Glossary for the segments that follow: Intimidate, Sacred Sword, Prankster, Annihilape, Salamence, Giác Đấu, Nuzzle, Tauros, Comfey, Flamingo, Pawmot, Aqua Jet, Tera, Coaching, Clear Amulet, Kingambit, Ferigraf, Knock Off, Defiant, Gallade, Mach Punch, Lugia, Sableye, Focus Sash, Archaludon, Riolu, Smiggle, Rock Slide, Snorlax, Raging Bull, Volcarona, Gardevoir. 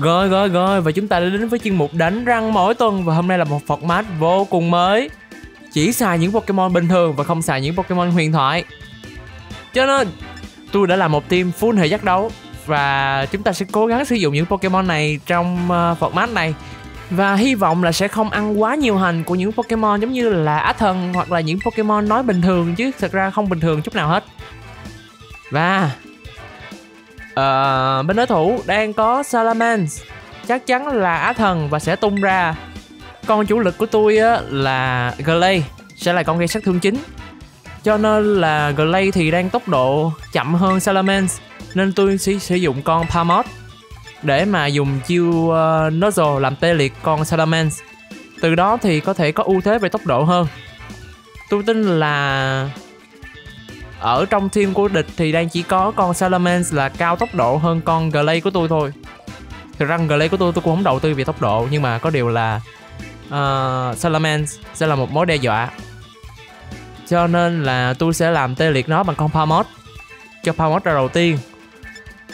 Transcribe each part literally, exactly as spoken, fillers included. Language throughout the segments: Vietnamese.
Rồi rồi rồi, và chúng ta đã đến với chuyên mục đánh răng mỗi tuần. Và hôm nay là một format vô cùng mới. Chỉ xài những Pokemon bình thường và không xài những Pokemon huyền thoại. Cho nên tôi đã làm một team full hệ giác đấu. Và chúng ta sẽ cố gắng sử dụng những Pokemon này trong uh, format này. Và hy vọng là sẽ không ăn quá nhiều hành của những Pokemon giống như là Á Thần hoặc là những Pokemon nói bình thường chứ thật ra không bình thường chút nào hết. Và uh, bên đối thủ đang có Salamence, chắc chắn là Á Thần và sẽ tung ra. Con chủ lực của tôi á, là Gallade, sẽ là con gây sát thương chính. Cho nên là Gallade thì đang tốc độ chậm hơn Salamence, nên tôi sẽ sử dụng con Pawmot để mà dùng chiêu uh, Nuzzle làm tê liệt con Salamence. Từ đó thì có thể có ưu thế về tốc độ hơn. Tôi tin là ở trong team của địch thì đang chỉ có con Salamence là cao tốc độ hơn con Gallade của tôi thôi. Thực ra Gallade của tôi tôi cũng không đầu tư về tốc độ, nhưng mà có điều là uh, Salamence sẽ là một mối đe dọa. Cho nên là tôi sẽ làm tê liệt nó bằng con Pawmot, cho Pawmot ra đầu tiên.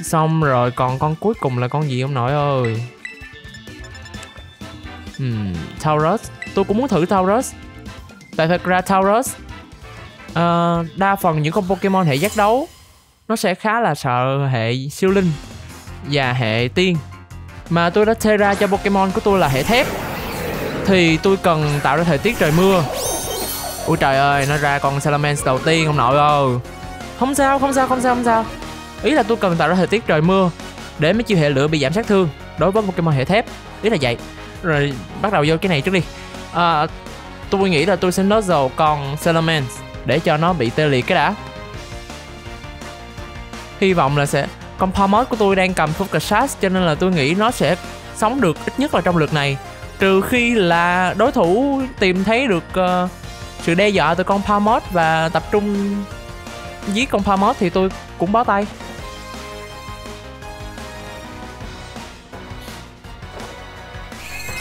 Xong rồi còn con cuối cùng là con gì ông nội ơi. uhm, Tauros. Tôi cũng muốn thử Tauros. Tại thật ra Tauros uh, đa phần những con Pokemon hệ giác đấu nó sẽ khá là sợ hệ siêu linh và hệ tiên. Mà tôi đã Tera cho Pokemon của tôi là hệ thép, thì tôi cần tạo ra thời tiết trời mưa. Ôi trời ơi, nó ra con Salamence đầu tiên ông nội ơi. Không sao, không sao, không sao, không sao. Ý là tôi cần tạo ra thời tiết trời mưa để mấy chiêu hệ lửa bị giảm sát thương đối với một cái môn hệ thép, ý là vậy. Rồi bắt đầu vô cái này trước đi. à, Tôi nghĩ là tôi sẽ Nuzzle con Salamence để cho nó bị tê liệt cái đã. Hy vọng là sẽ... Con Pawmot của tôi đang cầm Focus Sash, cho nên là tôi nghĩ nó sẽ sống được ít nhất là trong lượt này. Trừ khi là đối thủ tìm thấy được uh, sự đe dọa từ con Pawmot và tập trung giết con Pawmot thì tôi cũng bó tay.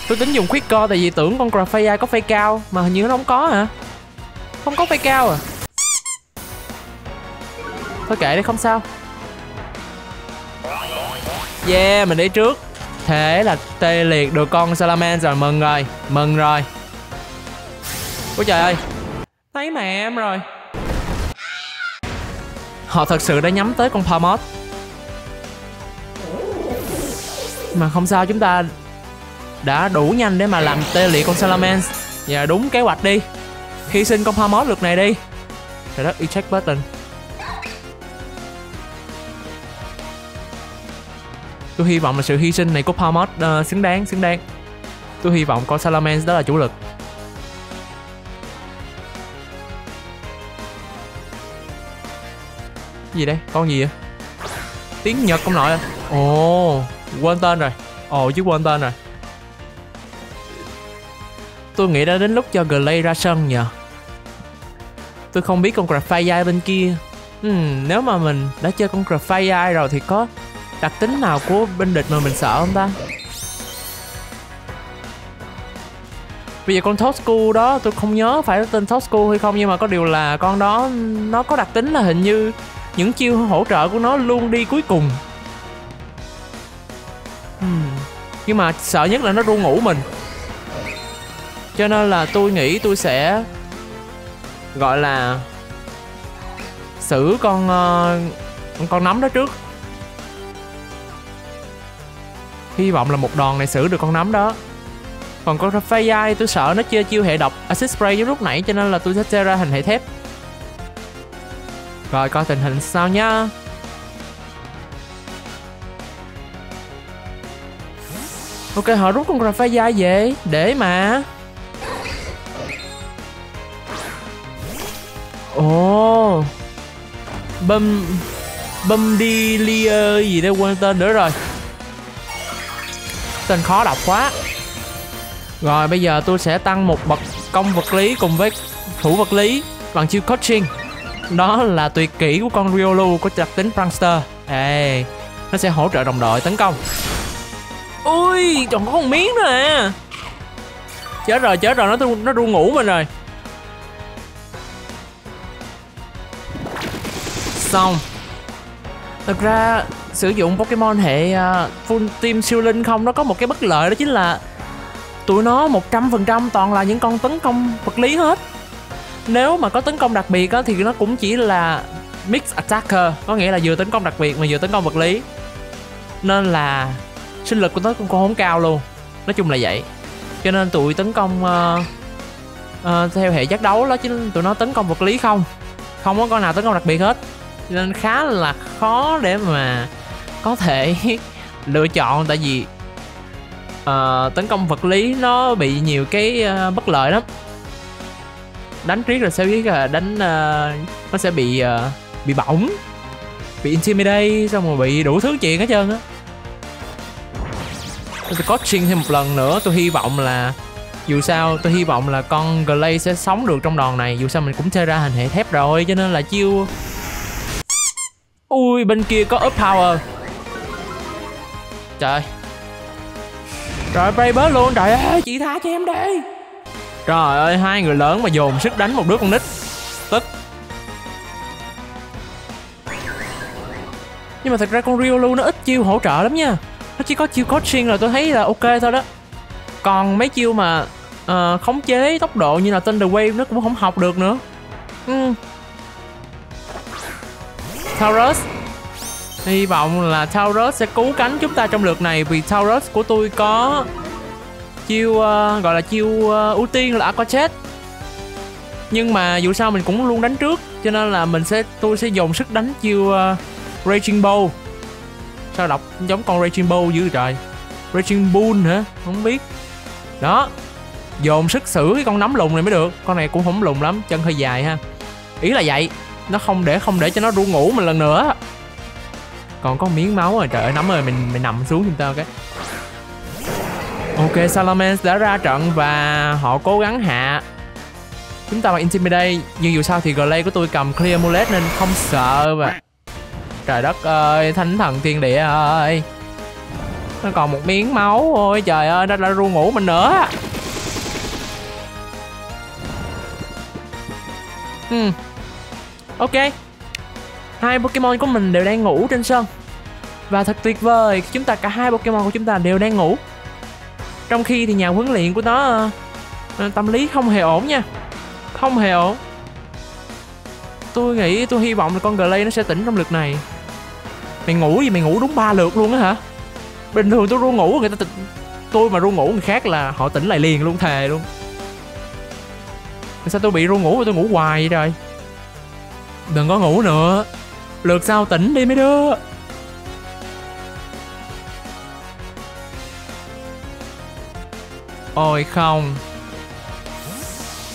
Tôi tính dùng khuyết co tại vì tưởng con Graphia có phay cao mà hình như nó không có hả? Không có phay cao à? Thôi kệ đi, không sao. Yeah, mình đi trước. Thế là tê liệt được con Salamence rồi, mừng rồi, mừng rồi. Ôi trời ơi, thấy mẹ em rồi. Họ thật sự đã nhắm tới con Pawmot. Mà không sao, chúng ta đã đủ nhanh để mà làm tê liệt con Salamence. Và đúng kế hoạch đi. Hy sinh con Pawmot lượt này đi. Trời đất, eject button. Tôi hy vọng là sự hy sinh này của Pawmot uh, xứng đáng, xứng đáng. Tôi hy vọng con Salamence đó là chủ lực. Gì đây? Con gì vậy? Tiếng Nhật không nội. Ồ, oh, quên tên rồi. Ồ oh, chứ quên tên rồi. Tôi nghĩ đã đến lúc cho Gallade ra sân nhờ. Tôi không biết con Graphite bên kia. uhm, Nếu mà mình đã chơi con Graphite rồi thì có đặc tính nào của bên địch mà mình sợ không ta? Bây giờ con Toscu đó tôi không nhớ phải tên Toscu hay không, nhưng mà có điều là con đó nó có đặc tính là hình như những chiêu hỗ trợ của nó luôn đi cuối cùng. uhm. Nhưng mà sợ nhất là nó ru ngủ mình. Cho nên là tôi nghĩ tôi sẽ gọi là xử con uh, con nấm đó trước. Hy vọng là một đòn này xử được con nấm đó. Còn con Raphael tôi sợ nó chơi chiêu hệ độc Acid Spray giống lúc nãy, cho nên là tôi sẽ chơi ra hình hệ thép. Rồi coi tình hình sao nha. Ok, họ rút con Graphite về để mà... Ồ oh. Bum Bum đi Lia gì đây, quên tên nữa rồi. Tên khó đọc quá. Rồi bây giờ tôi sẽ tăng một bậc công vật lý cùng với thủ vật lý bằng chiêu Coaching. Đó là tuyệt kỹ của con Riolu có đặc tính Prankster. Ê, nó sẽ hỗ trợ đồng đội tấn công. Ui, còn có con miếng nữa à. Chết rồi, chết rồi, nó nó ru ngủ mình rồi. Xong. Thật ra sử dụng Pokemon hệ uh, Full Team siêu linh không, nó có một cái bất lợi đó chính là tụi nó một trăm phần trăm toàn là những con tấn công vật lý hết. Nếu mà có tấn công đặc biệt á, thì nó cũng chỉ là Mixed Attacker, có nghĩa là vừa tấn công đặc biệt mà vừa tấn công vật lý, nên là sinh lực của nó cũng không cao luôn. Nói chung là vậy. Cho nên tụi tấn công uh, uh, theo hệ giác đấu đó chứ tụi nó tấn công vật lý không, không có con nào tấn công đặc biệt hết, nên khá là khó để mà có thể lựa chọn. Tại vì uh, tấn công vật lý nó bị nhiều cái uh, bất lợi lắm. Đánh riết rồi sẽ biết là đánh uh, nó sẽ bị uh, bị bỏng, bị intimidate, xong rồi bị đủ thứ chuyện hết trơn á. Tôi coaching thêm một lần nữa, tôi hy vọng là dù sao tôi hy vọng là con Gallade sẽ sống được trong đòn này. Dù sao mình cũng chơi ra hình hệ thép rồi, cho nên là chiêu. Ui, bên kia có up power. Trời. Rồi bay bớt luôn, trời ơi, chị tha cho em đi. Trời ơi, hai người lớn mà dồn sức đánh một đứa con nít. Tức. Nhưng mà thật ra con Riolu nó ít chiêu hỗ trợ lắm nha. Nó chỉ có chiêu coaching là tôi thấy là ok thôi đó. Còn mấy chiêu mà uh, khống chế tốc độ như là Thunder Wave nó cũng không học được nữa. uhm. Tauros. Hy vọng là Tauros sẽ cứu cánh chúng ta trong lượt này. Vì Tauros của tôi có chiêu uh, gọi là chiêu uh, ưu tiên là Aqua Jet. Nhưng mà dù sao mình cũng luôn đánh trước, cho nên là mình sẽ tôi sẽ dùng sức đánh chiêu uh, Raging Bull. Sao đọc giống con Raging Bull dữ trời. Raging Bull hả? Không biết. Đó. Dồn sức xử cái con nấm lùn này mới được. Con này cũng không lùn lắm, chân hơi dài ha. Ý là vậy. Nó không để không để cho nó ru ngủ mình lần nữa. Còn có miếng máu rồi, trời ơi nấm ơi, mình mình nằm xuống giùm tao cái. Ok, Salamence đã ra trận và họ cố gắng hạ chúng ta bằng Intimidate, nhưng dù sao thì Gallade của tôi cầm Clear Amulet nên không sợ mà. Trời đất ơi, thánh thần thiên địa ơi. Nó còn một miếng máu thôi, trời ơi, nó đã ru ngủ mình nữa. Ừ. Ok. Hai Pokemon của mình đều đang ngủ trên sân. Và thật tuyệt vời, chúng ta cả hai Pokemon của chúng ta đều đang ngủ. Trong khi thì nhà huấn luyện của nó tâm lý không hề ổn nha. Không hề ổn. Tôi nghĩ, tôi hy vọng là con Gallade nó sẽ tỉnh trong lượt này. Mày ngủ gì, mày ngủ đúng ba lượt luôn á hả? Bình thường tôi ru ngủ, người ta tỉnh. Tôi mà ru ngủ người khác là họ tỉnh lại liền luôn, thề luôn. Sao tôi bị ru ngủ mà tôi ngủ hoài vậy trời? Đừng có ngủ nữa. Lượt sau tỉnh đi mấy đứa. Ôi không.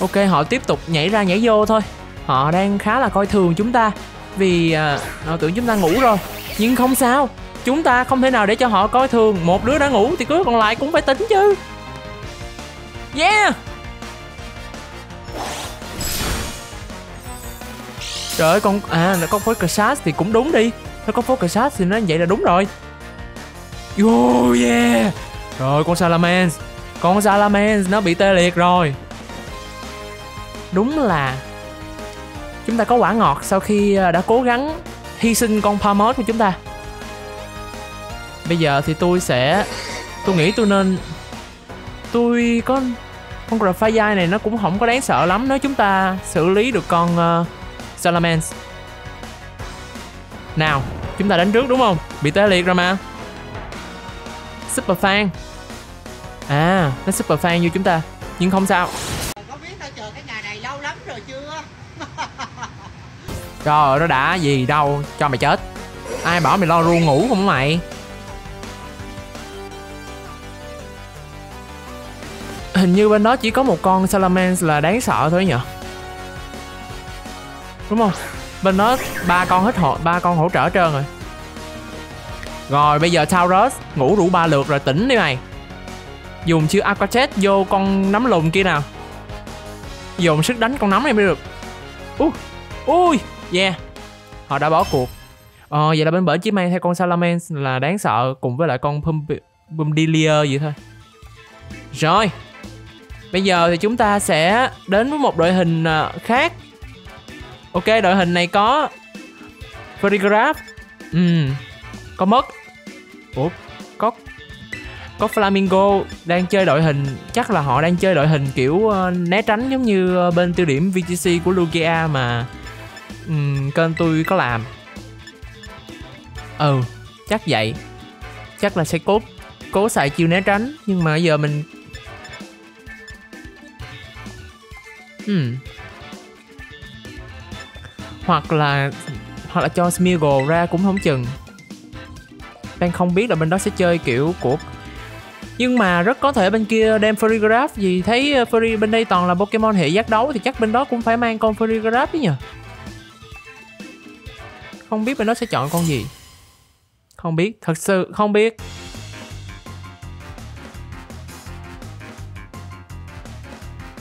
Ok, họ tiếp tục nhảy ra nhảy vô thôi. Họ đang khá là coi thường chúng ta. Vì à, họ tưởng chúng ta ngủ rồi. Nhưng không sao, chúng ta không thể nào để cho họ coi thường. Một đứa đã ngủ thì cứ còn lại cũng phải tỉnh chứ. Yeah. Trời ơi, con... À, nó có Focus Sash thì cũng đúng đi. Nó có Focus Sash thì nó vậy là đúng rồi. Oh yeah. Rồi, con Salamence. Con Salamence nó bị tê liệt rồi. Đúng là chúng ta có quả ngọt sau khi đã cố gắng hy sinh con Pawmot của chúng ta. Bây giờ thì tôi sẽ... Tôi nghĩ tôi nên... Tôi có... Con Raphael này nó cũng không có đáng sợ lắm nếu chúng ta xử lý được con... Uh... Salamence. Nào, chúng ta đánh trước đúng không? Bị tê liệt rồi mà. Super fan. À, nó super fan như chúng ta. Nhưng không sao. Có biết tao chờ cái ngày này lâu lắm rồi chưa? Trời ơi, nó đã gì đâu. Cho mày chết. Ai bảo mày lo ru ngủ không mày? Hình như bên đó chỉ có một con Salamence là đáng sợ thôi nhỉ? Đúng không? Bên đó ba con hết hộ, ba con hỗ trợ trơn rồi. Rồi bây giờ Tauros ngủ đủ ba lượt rồi, tỉnh đi mày. Dùng chiêu Aqua Jet vô con nấm lùn kia nào. Dùng sức đánh con nấm này mới được. Ui, ui, yeah. Họ đã bỏ cuộc. Ờ, vậy là bên bển chỉ mang theo con Salamence là đáng sợ cùng với lại con Pumdilia vậy thôi. Rồi. Bây giờ thì chúng ta sẽ đến với một đội hình khác. Ok, đội hình này có Ferigraf. uhm. có mất. Ủa, có có Flamingo đang chơi đội hình, chắc là họ đang chơi đội hình kiểu uh, né tránh giống như uh, bên tiêu điểm vê giê xê của Lugia mà um, kênh tôi có làm. Ừ, chắc vậy. Chắc là sẽ cố cố xài chiêu né tránh, nhưng mà giờ mình uhm. hoặc là hoặc là cho Smiggle ra cũng không chừng. Đang không biết là bên đó sẽ chơi kiểu của, nhưng mà rất có thể bên kia đem Ferigraf gì, thấy Feri bên đây toàn là Pokemon hệ giác đấu thì chắc bên đó cũng phải mang con Ferigraf đấy nhờ. Không biết bên đó sẽ chọn con gì. Không biết, thật sự không biết.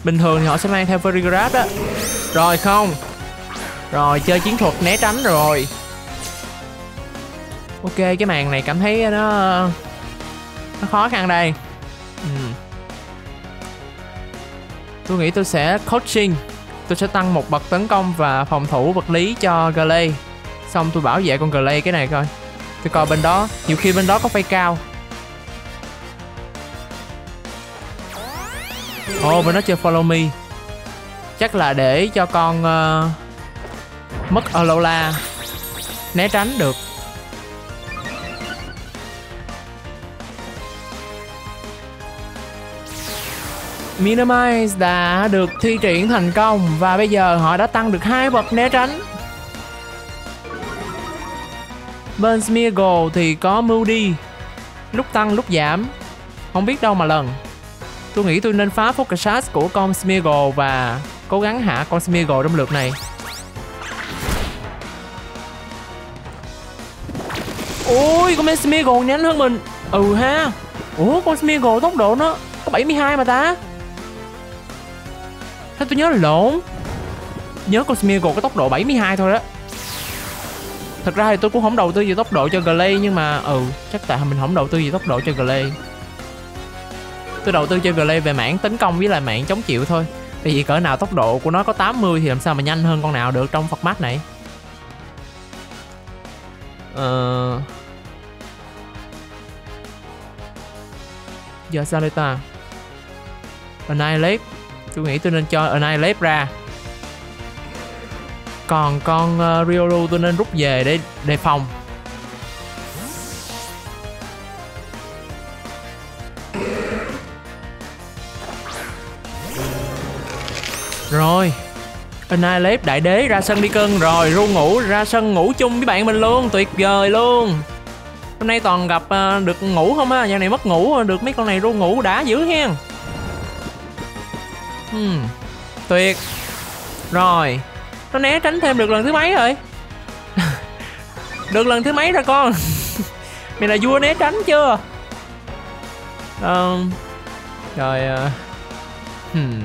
Bình thường thì họ sẽ mang theo Ferigraf đó. Rồi không. Rồi chơi chiến thuật né tránh rồi. Ok, cái màn này cảm thấy nó nó khó khăn đây. Ừ. Tôi nghĩ tôi sẽ coaching. Tôi sẽ tăng một bậc tấn công và phòng thủ vật lý cho Gallade. Xong tôi bảo vệ con Gallade cái này coi. Tôi coi bên đó, nhiều khi bên đó có phay cao. Ồ, oh, bên đó chơi follow me. Chắc là để cho con uh, mất Alola né tránh được. Minimize đã được thi triển thành công và bây giờ họ đã tăng được hai bậc né tránh. Bên Smeargle thì có mưu đi, lúc tăng lúc giảm, không biết đâu mà lần. Tôi nghĩ tôi nên phá Focus Sash của con Smeargle và cố gắng hạ con Smeargle trong lượt này. Ôi, con Smeargle nhanh hơn mình. Ừ ha. Ủa, con Smeargle tốc độ nó có bảy mươi hai mà ta. Thế tôi nhớ là lộn. Nhớ con Smeargle có tốc độ bảy mươi hai thôi đó. Thật ra thì tôi cũng không đầu tư gì tốc độ cho Gallade, nhưng mà ừ, chắc tại mình không đầu tư gì tốc độ cho Gallade. Tôi đầu tư cho Gallade về mảng tấn công với lại mảng chống chịu thôi. Tại vì cỡ nào tốc độ của nó có tám mươi thì làm sao mà nhanh hơn con nào được trong format này. Ờ... Giờ sao đây ta? Annihilape. Tôi nghĩ tôi nên cho Annihilape ra. Còn con uh, Riolu tôi nên rút về để đề phòng. Rồi Annihilape đại đế ra sân đi cưng. Rồi ru ngủ ra sân ngủ chung với bạn mình luôn. Tuyệt vời luôn. Hôm nay toàn gặp uh, được ngủ không á. Nhà này mất ngủ, được mấy con này ru ngủ đã dữ hen. hmm. Tuyệt. Rồi nó né tránh thêm được lần thứ mấy rồi. Được lần thứ mấy rồi con. Mày là vua né tránh chưa? Ờ... Uh, rồi... Uh, hmm.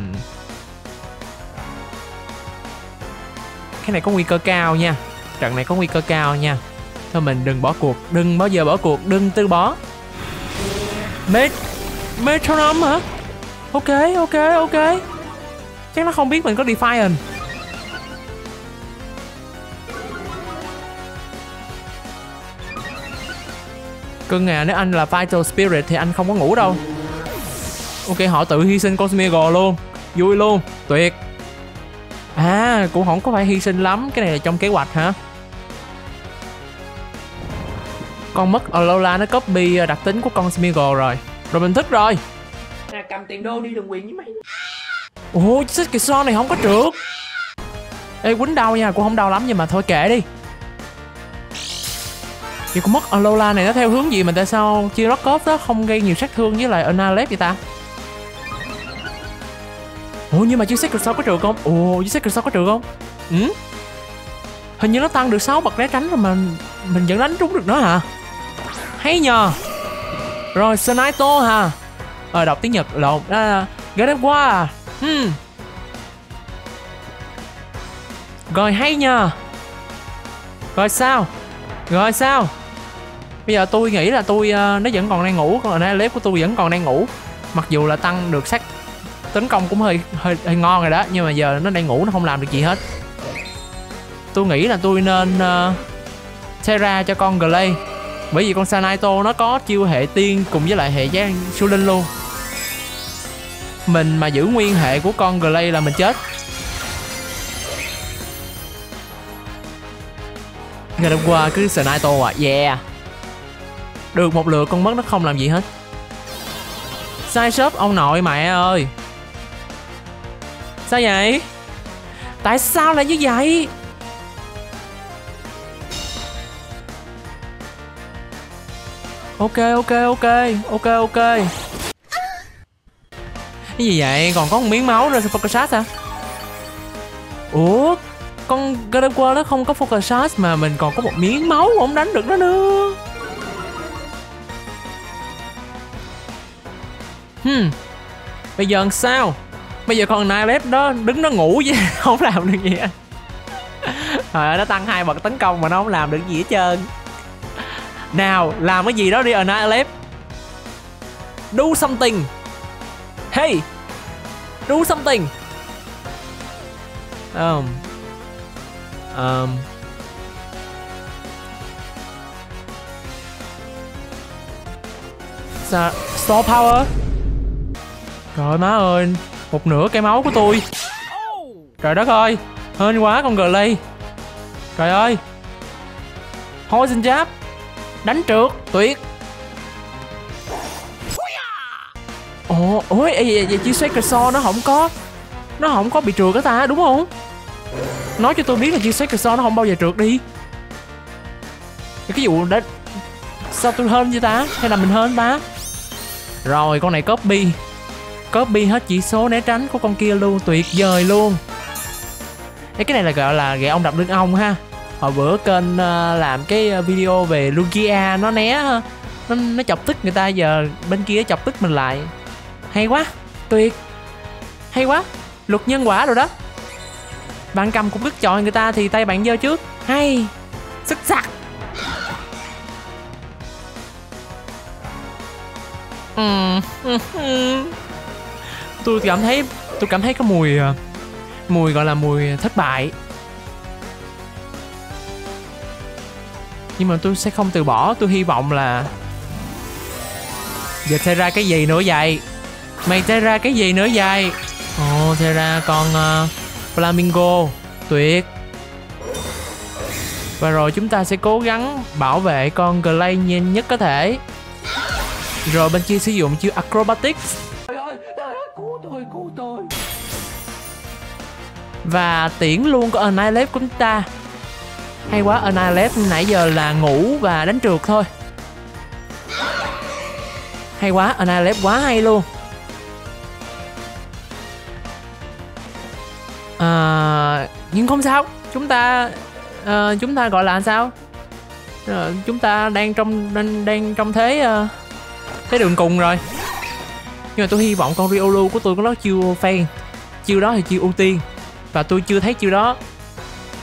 Cái này có nguy cơ cao nha. Trận này có nguy cơ cao nha. Thôi mình đừng bỏ cuộc. Đừng bao giờ bỏ cuộc. Đừng từ bỏ. Met... Metronome hả? Ok, ok, ok. Chắc nó không biết mình có Defiant. Cưng à, nếu anh là Vital Spirit thì anh không có ngủ đâu. Ok, họ tự hy sinh con Smeagol luôn. Vui luôn, tuyệt. À, cũng không có phải hy sinh lắm. Cái này là trong kế hoạch hả? Con mất Alola nó copy đặc tính của con Smeagol rồi. Rồi mình thích rồi. Nè, cầm tiền đô đi đường quyền với mày. Ồ, xích cái son này không có trượt. Ê, quýnh đau nha, cũng không đau lắm nhưng mà thôi kệ đi. Vậy con mất Alola này nó theo hướng gì mà tại sao chia Rock Off đó không gây nhiều sát thương với lại Annihilape vậy ta? Ủa nhưng mà chiếc Sacred Sword có trượt không? Ủa chiếc Sacred Sword có trượt không? Ừ? Hình như nó tăng được sáu bậc né tránh rồi mà mình vẫn đánh trúng được nó hả? Hay nhờ. Rồi Snaito hả? Ờ đọc tiếng Nhật lộn. À, Gardevoir. Hmm. Rồi hay nhờ. Rồi sao? Rồi sao? Bây giờ tôi nghĩ là tôi uh, nó vẫn còn đang ngủ, còn Annihilape của tôi vẫn còn đang ngủ. Mặc dù là tăng được sát tấn công cũng hơi, hơi hơi ngon rồi đó, nhưng mà giờ nó đang ngủ nó không làm được gì hết. Tôi nghĩ là tôi nên uh, Tera cho con Gallade. Bởi vì con Sanaito nó có chiêu hệ tiên cùng với lại hệ giá siêu linh luôn. Mình mà giữ nguyên hệ của con Gallade là mình chết. Ngày hôm qua cứ Sanaito à. Yeah. Được một lượt con mất nó không làm gì hết. Sai shop ông nội mẹ ơi. Sao vậy? Tại sao lại như vậy? Ok ok ok ok ok. Cái gì vậy? Còn có một miếng máu rồi Focus Sash hả? Ủa? Con Gardevoir nó không có Focus Sash mà mình còn có một miếng máu không đánh được nó nữa. Hmm. Bây giờ làm sao? Bây giờ con Annihilape đó đứng nó ngủ chứ không làm được gì hết. Trời ơi, nó tăng hai bậc tấn công mà nó không làm được gì hết trơn. Nào, làm cái gì đó đi Annihilape. Do something. Hey. Do something. Um. Um. Store power. Trời má ơi, một nửa cái máu của tôi. Trời đất ơi, hên quá con Gallade. Trời ơi. Thôi xin giáp. Đánh trượt, tuyệt. Ồ, ôi, vậy, vậy chiếc Sacred Sword nó không có. Nó không có bị trượt á ta, đúng không? Nói cho tôi biết là chiếc Sacred Sword nó không bao giờ trượt đi. Cái vụ đó. Sao tôi hên vậy ta? Hay là mình hên ta? Rồi, con này copy. Copy hết chỉ số né tránh của con kia luôn, tuyệt vời luôn. Ê, cái này là gọi là gậy ông đập lưng ông ha. Hồi bữa kênh uh, làm cái video về Lugia nó né, nó, nó chọc tức người ta, giờ bên kia chọc tức mình lại. Hay quá, tuyệt. Hay quá, luật nhân quả rồi đó. Bạn cầm cũng cước chọi người ta thì tay bạn giơ trước. Hay, xuất sắc. Tôi cảm thấy, tôi cảm thấy có mùi, mùi gọi là mùi thất bại. Nhưng mà tôi sẽ không từ bỏ, tôi hy vọng là... Giờ Tera cái gì nữa vậy? Mày Tera cái gì nữa vậy? Ồ, oh, Tera con uh, Flamingo. Tuyệt. Và rồi chúng ta sẽ cố gắng bảo vệ con Gallade nhanh nhất có thể. Rồi bên kia sử dụng chiêu Acrobatics. Và tiễn luôn con Annihilape của chúng ta. Hay quá, Annihilape nãy giờ là ngủ và đánh trượt thôi. Hay quá, Annihilape quá hay luôn. À, nhưng không sao, chúng ta à, chúng ta gọi là sao? À, chúng ta đang trong đang, đang trong thế à, thế đường cùng rồi. Nhưng mà tôi hy vọng con Riolu của tôi có nó chiêu fan. Chiêu đó thì chiêu ưu tiên. Và tôi chưa thấy chiêu đó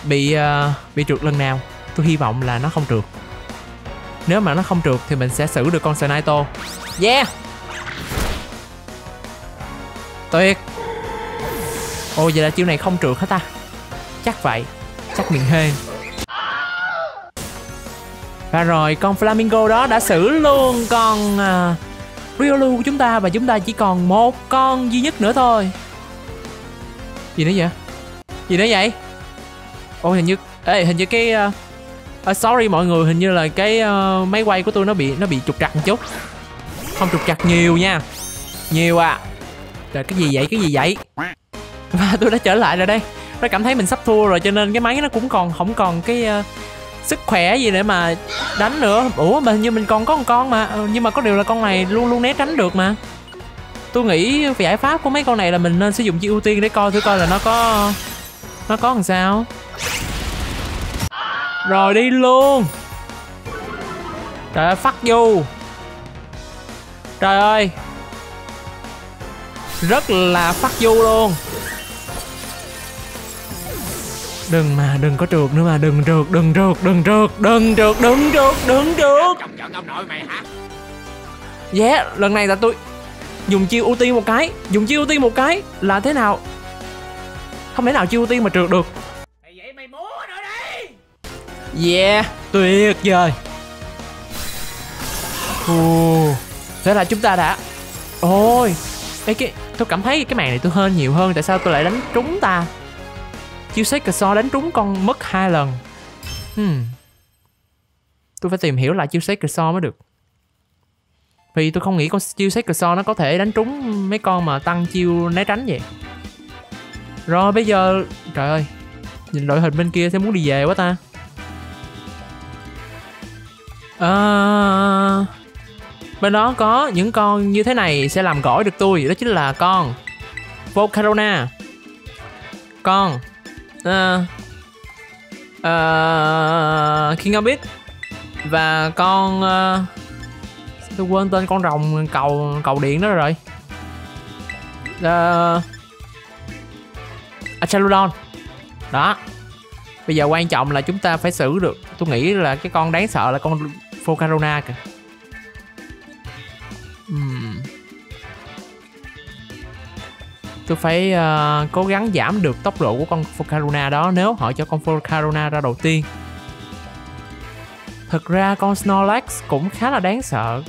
bị uh, bị trượt lần nào. Tôi hy vọng là nó không trượt. Nếu mà nó không trượt thì mình sẽ xử được con Sanaito. Yeah. Tuyệt. Ồ, vậy là chiêu này không trượt hết ta. Chắc vậy. Chắc miệng hên. Và rồi con Flamingo đó đã xử luôn con uh, Riolu của chúng ta. Và chúng ta chỉ còn một con duy nhất nữa thôi. Gì nữa vậy? Gì nữa vậy? Ôi hình như, ê hình như cái uh, uh, sorry mọi người, hình như là cái uh, máy quay của tôi nó bị nó bị trục trặc một chút. Không trục trặc nhiều nha. Nhiều à. Trời, cái gì vậy? Cái gì vậy? Và tôi đã trở lại rồi đây. Nó cảm thấy mình sắp thua rồi cho nên cái máy nó cũng còn không còn cái uh, sức khỏe gì để mà đánh nữa. Ủa mà hình như mình còn có một con mà, nhưng mà có điều là con này luôn luôn né tránh được mà. Tôi nghĩ giải pháp của mấy con này là mình nên sử dụng chiêu ưu tiên để coi thử coi là nó có nó có làm sao. Rồi đi luôn. Trời ơi, phát vô. Trời ơi. Rất là phát vô luôn. Đừng mà, đừng có trượt nữa mà, đừng trượt, đừng trượt, đừng trượt, đừng trượt, đừng trượt, đừng trượt. Yeah, lần này là tôi dùng chiêu ưu tiên một cái, dùng chiêu ưu tiên một cái là thế nào? Không thể nào chiêu ưu tiên mà trượt được. Vậy mày múa nữa đi. Yeah, tuyệt vời. Cool. Thế là chúng ta đã... Ôi Ê, cái... tôi cảm thấy cái màn này tôi hên nhiều hơn. Tại sao tôi lại đánh trúng ta? Chiêu Sacred Sword đánh trúng con mất hai lần. hmm. Tôi phải tìm hiểu lại chiêu Sacred Sword mới được. Vì tôi không nghĩ con chiêu Sacred Sword nó có thể đánh trúng mấy con mà tăng chiêu né tránh vậy. Rồi bây giờ... Trời ơi, nhìn đội hình bên kia sẽ muốn đi về quá ta. À... Bên đó có những con như thế này sẽ làm gỏi được tôi. Đó chính là con Volcarona. Con uh, uh, Kingambit. Và con... Uh, tôi quên tên con rồng cầu cầu điện đó rồi. Uh, Archaludon. Đó. Bây giờ quan trọng là chúng ta phải xử được. Tôi nghĩ là cái con đáng sợ là con Volcarona kìa. Uhm. Tôi phải uh, cố gắng giảm được tốc độ của con Volcarona đó. Nếu họ cho con Volcarona ra đầu tiên. Thật ra con Snorlax cũng khá là đáng sợ.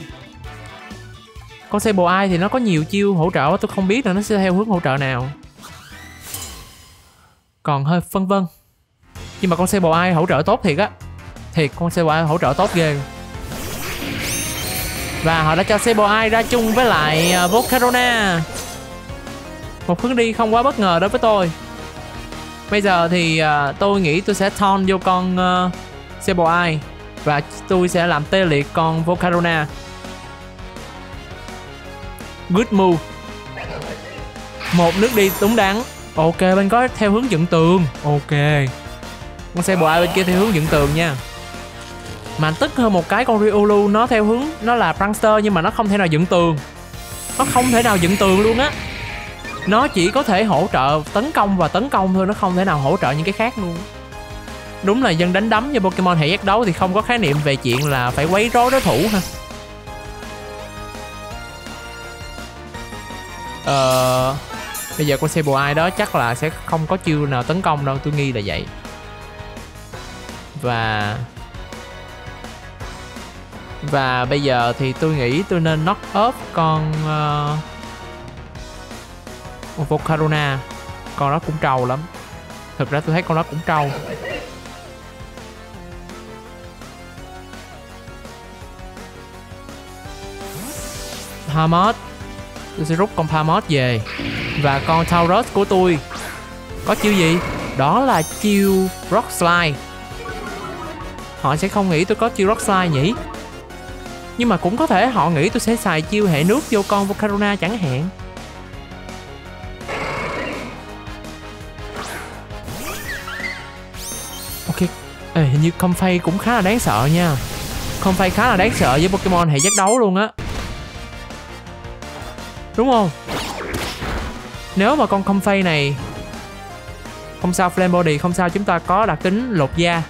Con Sableye thì nó có nhiều chiêu hỗ trợ. Tôi không biết là nó sẽ theo hướng hỗ trợ nào. Còn hơi phân vân. Nhưng mà con Sableye hỗ trợ tốt thiệt á. Thiệt, con Sableye hỗ trợ tốt ghê. Và họ đã cho Sableye ra chung với lại Volcarona. Một hướng đi không quá bất ngờ đối với tôi. Bây giờ thì uh, tôi nghĩ tôi sẽ thon vô con uh, Sableye. Và tôi sẽ làm tê liệt con Volcarona. Good move. Một nước đi đúng đắn. Ok, bên có theo hướng dựng tường. Ok, con Sableye bên kia theo hướng dựng tường nha. Mà tức hơn một cái con Riolu nó theo hướng, nó là Prankster nhưng mà nó không thể nào dựng tường. Nó không thể nào dựng tường luôn á. Nó chỉ có thể hỗ trợ tấn công và tấn công thôi. Nó không thể nào hỗ trợ những cái khác luôn. Đúng là dân đánh đấm như Pokemon hệ giác đấu thì không có khái niệm về chuyện là phải quấy rối đối thủ ha. Ờ... Bây giờ con Sableye đó chắc là sẽ không có chiêu nào tấn công đâu. Tôi nghi là vậy. Và... Và bây giờ thì tôi nghĩ tôi nên knock off con... Uh, Volcarona. Con đó cũng trâu lắm. Thực ra tôi thấy con đó cũng trâu. Pawmot. Tôi sẽ rút con Pawmot về. Và con Tauros của tôi có chiêu gì? Đó là chiêu Rock Slide. Họ sẽ không nghĩ tôi có chiêu Rock Slide nhỉ? Nhưng mà cũng có thể họ nghĩ tôi sẽ xài chiêu hệ nước vô con Volcarona chẳng hạn. Ok. Ê, hình như Comfey cũng khá là đáng sợ nha. Comfey khá là đáng sợ với Pokemon hệ giác đấu luôn á. Đúng không? Nếu mà con Comfey này... Không sao Flame Body, không sao, chúng ta có đặc tính lột da.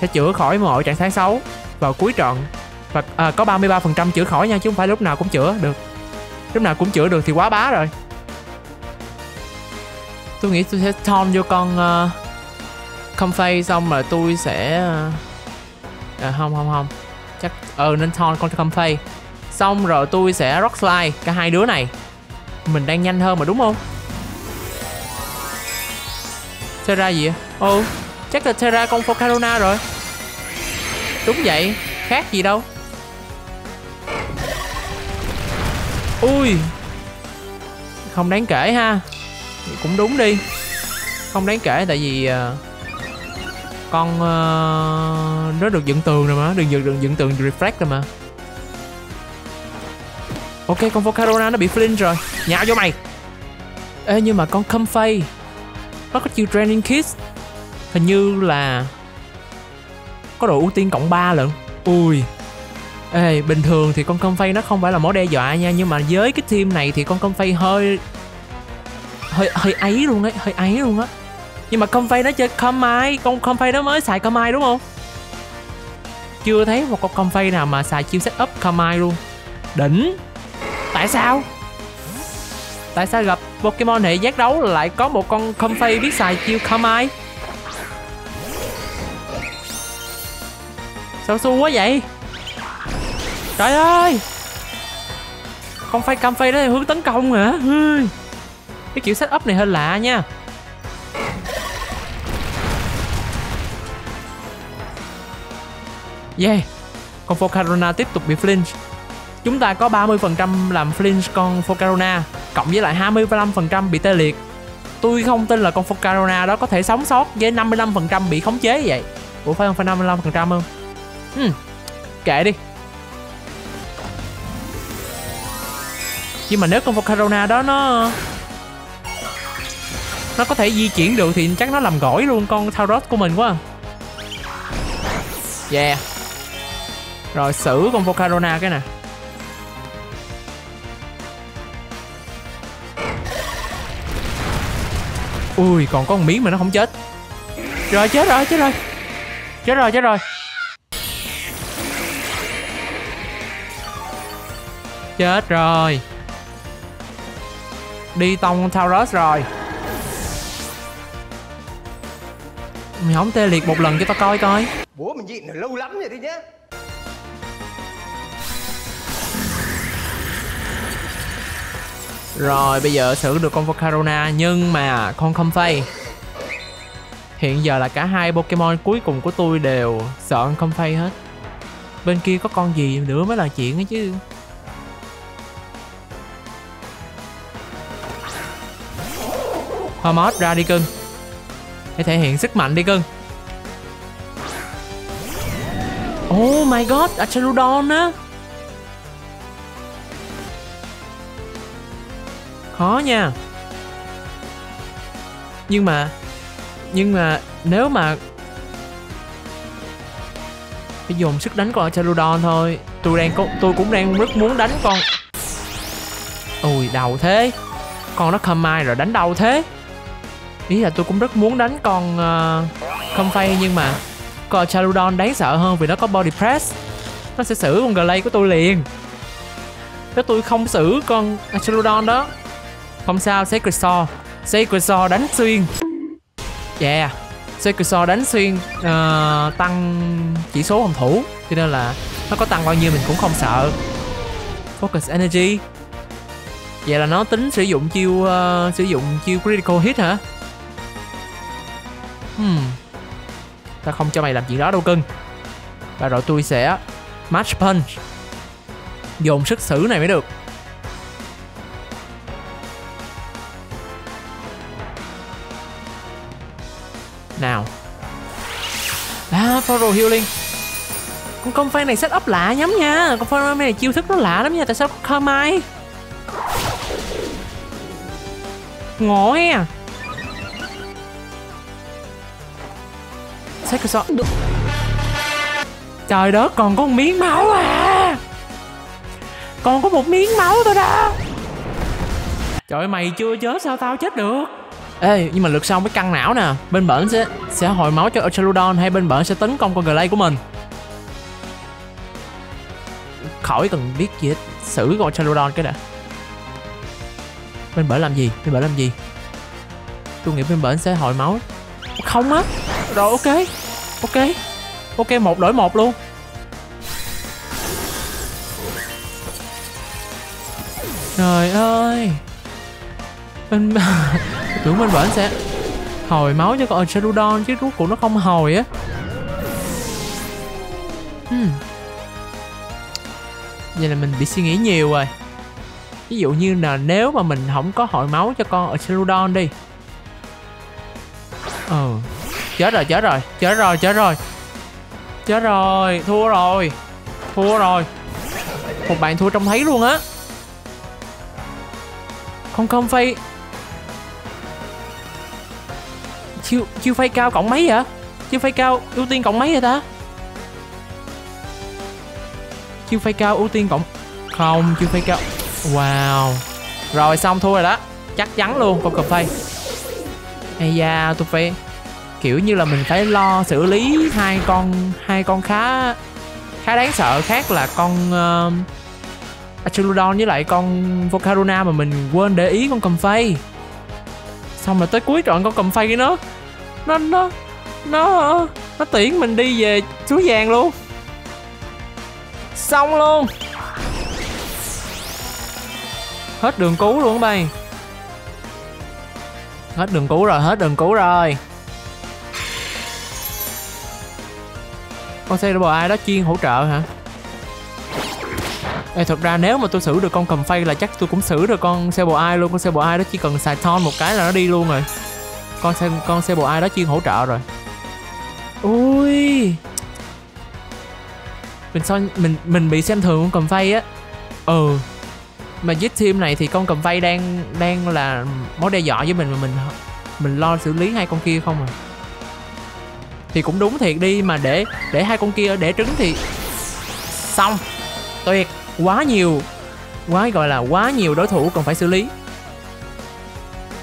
Sẽ chữa khỏi mọi trạng thái xấu vào cuối trận. Và à, có ba mươi ba phần trăm chữa khỏi nha, chứ không phải lúc nào cũng chữa được. Lúc nào cũng chữa được thì quá bá rồi. Tôi nghĩ tôi sẽ thon vô con uh, Comfey xong rồi tôi sẽ... À, không không không. Chắc... Ờ nên thon con Comfey. Xong rồi tôi sẽ Rock Slide cả hai đứa này. Mình đang nhanh hơn mà đúng không? Tera gì vậy? Ồ, chắc là Tera con Volcarona rồi. Đúng vậy, khác gì đâu. Ui, không đáng kể ha. Vậy cũng đúng đi. Không đáng kể tại vì uh, con uh, nó được dựng tường rồi mà. Đừng dựng, đừng dựng tường reflect rồi mà. Ok, con Volcarona nó bị flint rồi. Nhào vô mày. Ê, nhưng mà con Comfey nó có chiêu training kiss. Hình như là có độ ưu tiên cộng ba lận. Ui. Ê, bình thường thì con Comfey nó không phải là mối đe dọa nha. Nhưng mà với cái team này thì con Comfey hơi Hơi hơi ấy luôn ấy. Hơi ấy luôn á. Nhưng mà Comfey nó chơi Comfey. Con Comfey nó mới xài Comfey đúng không? Chưa thấy một con Comfey nào mà xài chiêu setup Comfey luôn. Đỉnh. Tại sao? Tại sao gặp Pokemon hệ giác đấu lại có một con Comfey biết xài chiêu Comfey? Sao xui quá vậy? Trời ơi, không phải Comfey đó hướng tấn công hả? Cái kiểu set up này hơi lạ nha. Yeah, con Volcarona tiếp tục bị flinch. Chúng ta có ba mươi phần trăm làm flinch con Volcarona, cộng với lại hai mươi lăm phần trăm bị tê liệt. Tôi không tin là con Volcarona đó có thể sống sót với năm mươi lăm phần trăm bị khống chế vậy. Ủa phải không, phải năm mươi lăm phần trăm không? Ừ, kệ đi. Nhưng mà nếu con Volcarona đó nó Nó có thể di chuyển được thì chắc nó làm gỏi luôn con Tauros của mình quá. Yeah. Rồi xử con Volcarona cái nè. Ui, còn có một miếng mà nó không chết. Rồi chết rồi, chết rồi. Chết rồi, chết rồi. Chết rồi. Đi tông Tauros rồi. Mày không tê liệt một lần cho tao coi coi. Bố mình diện này lâu lắm rồi đi nhé. Rồi bây giờ xử được con Volcarona, nhưng mà con Comfey. Hiện giờ là cả hai Pokemon cuối cùng của tôi đều sợ con Comfey hết. Bên kia có con gì nữa mới là chuyện ấy chứ. Pawmot ra đi cưng. Hãy thể hiện sức mạnh đi cưng. Oh my god, Archaludon á. Khó nha. Nhưng mà Nhưng mà nếu mà phải dùng sức đánh con Archaludon thôi. Tôi đang có, tôi cũng đang rất muốn đánh con. Ui đau thế. Con nó come ai rồi đánh đau thế. Ý là tôi cũng rất muốn đánh con uh, Comfey, nhưng mà con Archaludon đáng sợ hơn vì nó có body press. Nó sẽ xử con Gallade của tôi liền. Nếu tôi không xử con Archaludon đó. Không sao, Sacred Sword. Sacred Sword đánh xuyên. Yeah, Sacred Sword đánh xuyên uh, tăng chỉ số phòng thủ, cho nên là nó có tăng bao nhiêu mình cũng không sợ. Focus Energy. Vậy là nó tính sử dụng chiêu uh, sử dụng chiêu critical hit hả? Hmm. Ta không cho mày làm chuyện đó đâu cưng. Và rồi tôi sẽ Mach Punch. Dồn sức xử này mới được. Nào. À, Photo Healing. Con Comfey này set up lạ nhắm nha. Con Comfey này chiêu thức nó lạ lắm nha. Tại sao không mai? Ngộ nghe. Sacred Sword. Trời đó, còn có một miếng máu à. Còn có một miếng máu thôi đó. Trời ơi, mày chưa chết sao tao chết được. Ê, nhưng mà lượt xong cái căng não nè. Bên bển sẽ sẽ hồi máu cho Archaludon, hay bên bển sẽ tấn công con Gallade của mình. Khỏi cần biết gì hết. Xử con Archaludon cái đã. Bên bển làm gì? Bên bển làm gì? Tôi nghĩ bên bển sẽ hồi máu. Không á. Rồi ok. Ok. Ok, một đổi một luôn. Trời ơi. Bên tưởng bên bển sẽ hồi máu cho con Archaludon chứ rút của nó không hồi á. Hmm. Vậy là mình bị suy nghĩ nhiều rồi. Ví dụ như là nếu mà mình không có hồi máu cho con Archaludon đi. Ờ. Chết rồi, chết rồi, chết rồi, chết rồi. Chết rồi, thua rồi. Thua rồi. Một bạn thua trông thấy luôn á. Không không phay. Chiêu chiêu phay cao cộng mấy vậy? Chiêu phay cao ưu tiên cộng mấy vậy ta? Chiêu phay cao ưu tiên cộng không, chiêu phay cao. Wow. Rồi xong thua rồi đó. Chắc chắn luôn con Comfey. Ây da, tôi phải kiểu như là mình phải lo xử lý hai con hai con khá khá đáng sợ khác là con uh, Archaludon với lại con Volcarona mà mình quên để ý con Comfey. Xong rồi tới cuối trận con Comfey nó nó nó nó nó tiễn mình đi về suối vàng luôn. Xong luôn. Hết đường cứu luôn các bạn. Hết đường cứu rồi, hết đường cứu rồi. Con xe bò ai đó chuyên hỗ trợ hả? Ê, thật ra nếu mà tôi xử được con Comfey là chắc tôi cũng xử được con xe bò ai luôn. Con xe bò ai đó chỉ cần xài thon một cái là nó đi luôn rồi. Con xe con xe bò ai đó chuyên hỗ trợ rồi. Ui, mình sao mình mình bị xem thường con Comfey á. Ừ, mà với team này thì con Comfey đang đang là mối đe dọa với mình mà mình mình lo xử lý hai con kia không à. Thì cũng đúng thiệt đi, mà để để hai con kia để trứng thì xong, tuyệt, quá nhiều, quá gọi là quá nhiều đối thủ còn phải xử lý.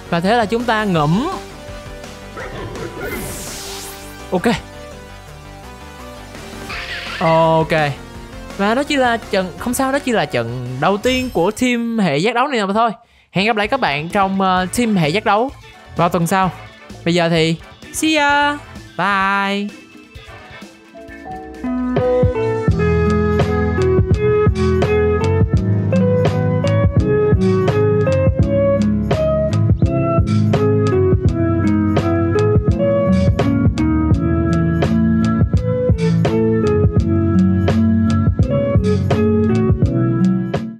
Và thế là chúng ta ngẫm. Ok, ok, và đó chỉ là trận, không sao, đó chỉ là trận đầu tiên của team hệ giác đấu này mà thôi. Hẹn gặp lại các bạn trong team hệ giác đấu vào tuần sau. Bây giờ thì see ya, bye.